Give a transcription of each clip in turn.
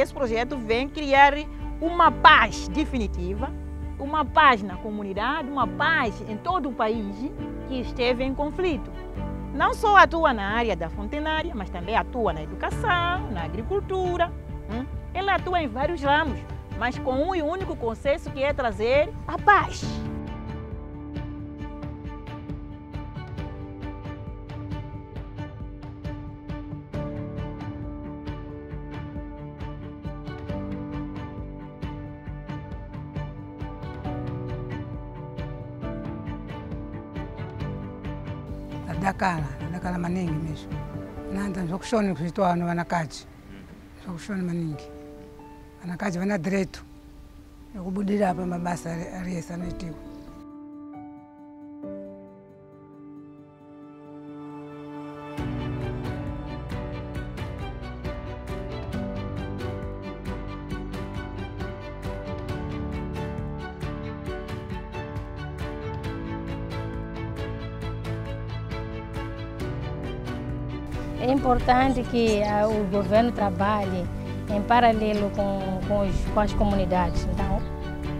esse projeto vem criar uma paz definitiva, uma paz na comunidade, uma paz em todo o país que esteve em conflito. Não só atua na área da fontenária, mas também atua na educação, na agricultura. Ela atua em vários ramos, mas com um único consenso, que é trazer a paz. Dakala maningi mesmo. Nada, jokushona kushitoa no anakaji. Jokushona maningi. Anakaji vana direito. Yokubudira apa mabasa ariesa netiwo. É importante que o governo trabalhe em paralelo com as comunidades. Então,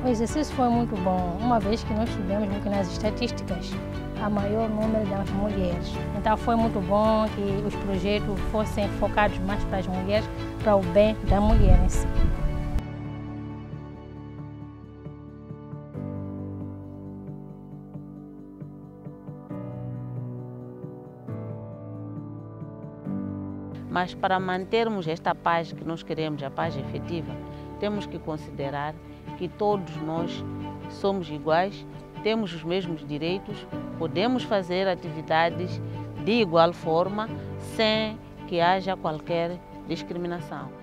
o exercício foi muito bom, uma vez que nós tivemos nas estatísticas a maior número das mulheres. Então, foi muito bom que os projetos fossem focados mais para as mulheres, para o bem da mulher em si. Mas para mantermos esta paz que nós queremos, a paz efetiva, temos que considerar que todos nós somos iguais, temos os mesmos direitos, podemos fazer atividades de igual forma, sem que haja qualquer discriminação.